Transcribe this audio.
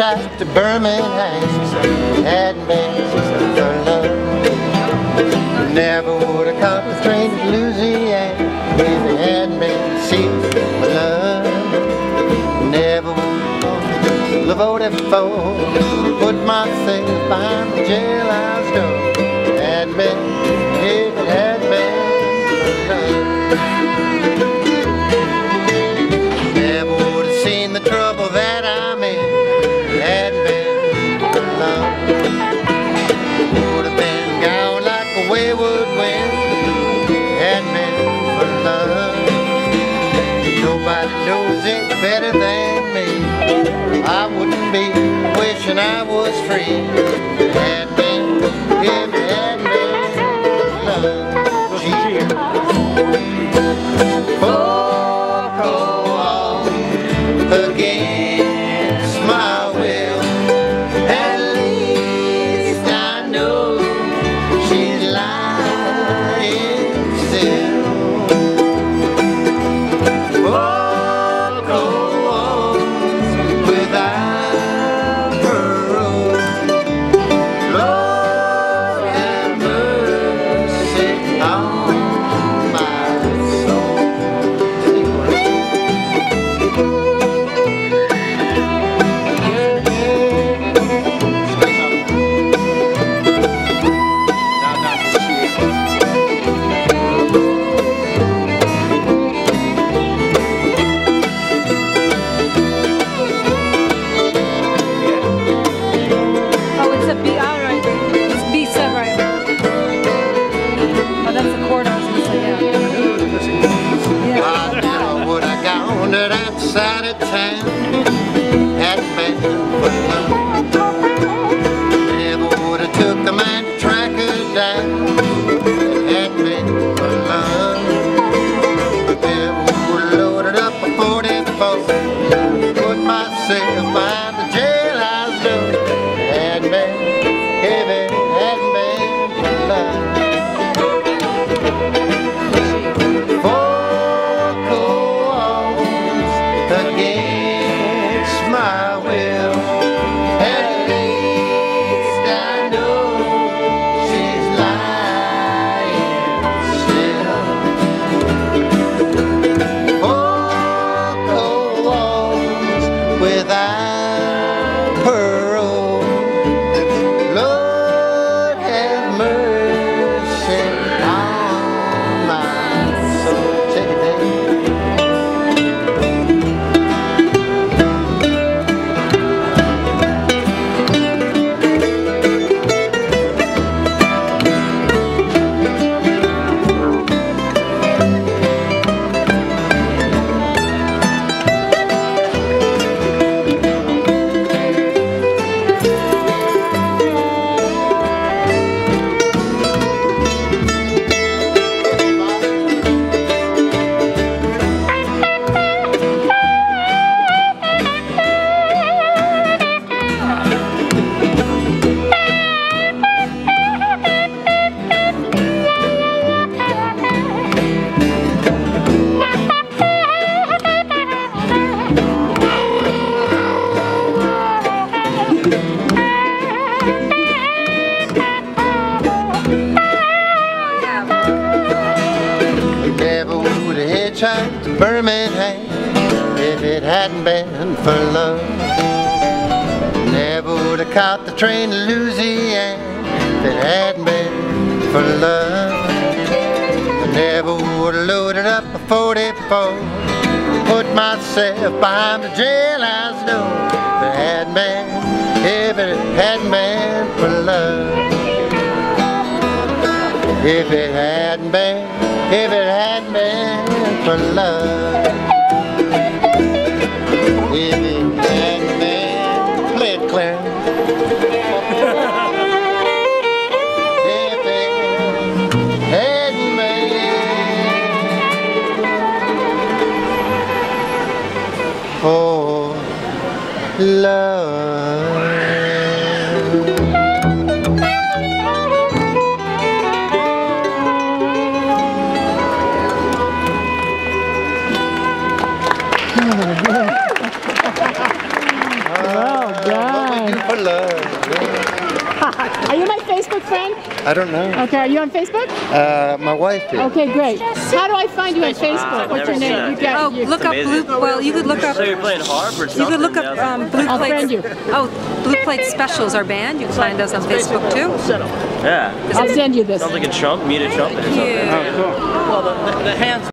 tried to burn me and had me for love. Never would have caught the train to Louisiana if they had me see my love. Never would have voted for, put myself behind the jailhouse door. Had me, if it had been for love. Nobody knows it better than me. I wouldn't be wishing I was free. Had been, if it had been love, cheer. Fuck all against my will. At least I know she's lying still. Outside of town, had been for love. Never would have took the man to track her down. Had been for love. Never would have loaded up a 44, put myself by the jailhouse door. Had been, if it had been for love. Against my will, at least I know she's lying still. Walk alone without parole. Lord have mercy on my soul. Tried to burn me if it hadn't been for love. Never would have caught the train to Louisiana if it hadn't been for love. Never would have loaded up a 44, put myself behind the jailhouse door. If it hadn't been, if it hadn't been for love. If it hadn't been, if it hadn't been for love. If it hadn't been, play it, Claire. If it hadn't been for love. Oh, God. Are you my Facebook friend? I don't know. Okay, are you on Facebook? My wife is. Okay, great. How do I find you on Facebook? What's your name? You got, look up Blue. Well, you could look up. So you're playing harp or something? You could look up Blue Plate. Oh, Blue Plate Special is our band. You can find us on Facebook too. Yeah. I'll send you this. Sounds like a trumpet, muted trumpet or something. Well, the hands.